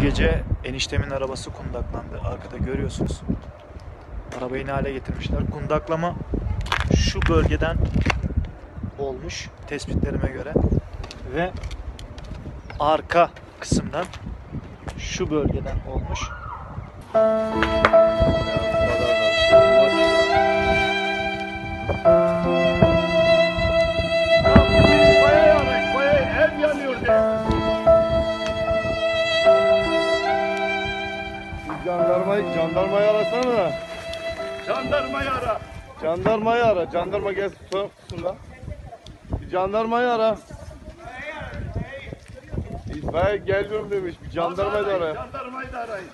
Dün gece eniştemin arabası kundaklandı. Arkada görüyorsunuz. Arabayı ne hale getirmişler. Kundaklama şu bölgeden olmuş tespitlerime göre. Ve arka kısımdan şu bölgeden olmuş. Jandarmayı arasana. Jandarmayı ara. Jandarmayı ara. Jandarma gelsin sonra. Jandarmayı ara. İtfaiye geliyorum demiş. Jandarmayı da arayın. Jandarmayı da arayın.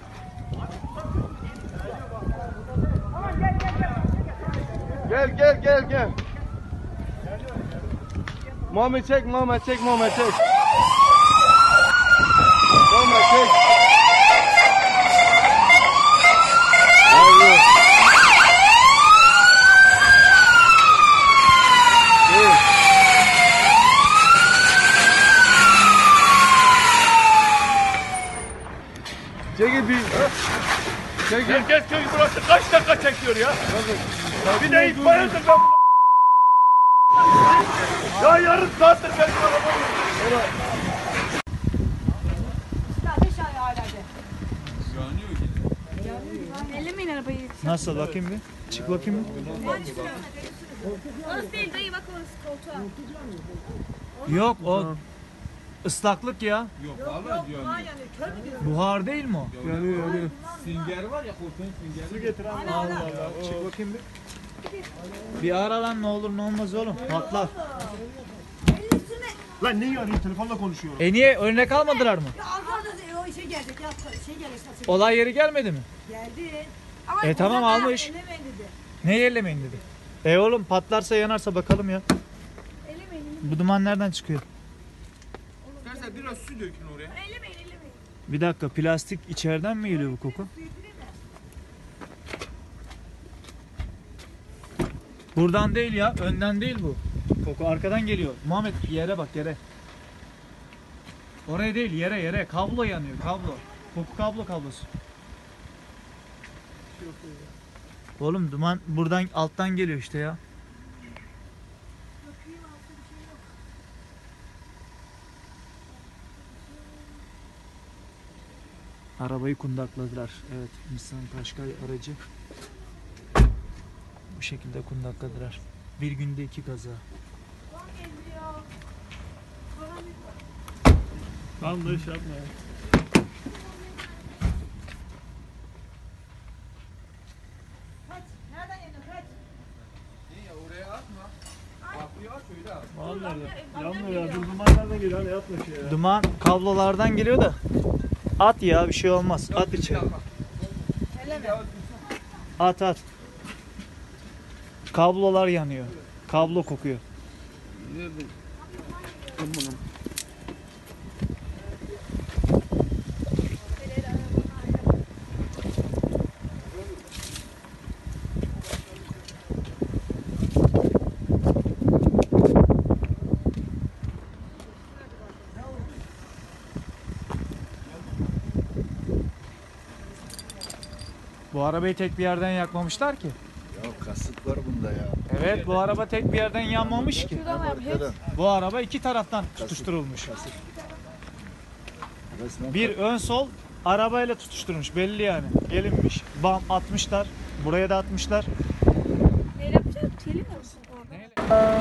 Gel. Mame çek. Mame çek. Çekil. Herkes köy burası kaç dakika çekiyor ya? Bir de itfaiye de ya yarın saattir ben bu arabayı. Ateş ayağıydı. Yanıyor ki. Elle mi arabayı? Nasıl bakayım bir? Çık bakayım bir. Orası değil dayı bak orası koltuğa. Yok o. Islaklık ya. Yok yani. Buhar değil mi o? Yani. Sünger var ya, kurtun süngeri. Su getir abi. Allah. Çık bakayım bir. Bir ara lan ne olur ne olmaz oğlum. Patlar. Lan ne arıyor? Telefonla konuşuyorum. E niye? Örnek almadılar mı? Ya o işe gelecek. Ya şey gelecek. Olay yeri gelmedi mi? Geldi. Ama tamam almış. Ne yerlemeyin dedi. E oğlum patlarsa yanarsa bakalım ya. Bu duman nereden çıkıyor? Biraz su dökün oraya. Elemeyin. Bir dakika, plastik içeriden mi geliyor bu koku? Buradan değil ya, önden değil bu. Koku arkadan geliyor. Muhammed yere bak yere. Oraya değil yere. Kablo yanıyor kablo. Koku kablosu. Oğlum duman buradan alttan geliyor işte ya. Arabayı kundakladılar. Evet, Nissan Qashqai aracı bu şekilde kundakladılar. Bir günde 2 kaza. Vallahi iş yapma ya. Kaç, nereden yedin kaç? İyi ya, oraya atma. Kapıyı aç öyle at. Vallahi yanmıyor ya, duman nereden geliyor? Hani atma şey ya. Duman kablolardan geliyor da. At ya bir şey olmaz. At içeri. At. Kablolar yanıyor. Kablo kokuyor. Bu arabayı tek bir yerden yakmamışlar ki. Ya kasıt var bunda ya. Evet bu araba tek bir yerden yanmamış ki. Bu araba iki taraftan tutuşturulmuş. Bir ön sol arabayla tutuşturmuş belli yani. Gelinmiş. Bam atmışlar. Buraya da atmışlar. Ne yapacağız? Çelim olsun orada.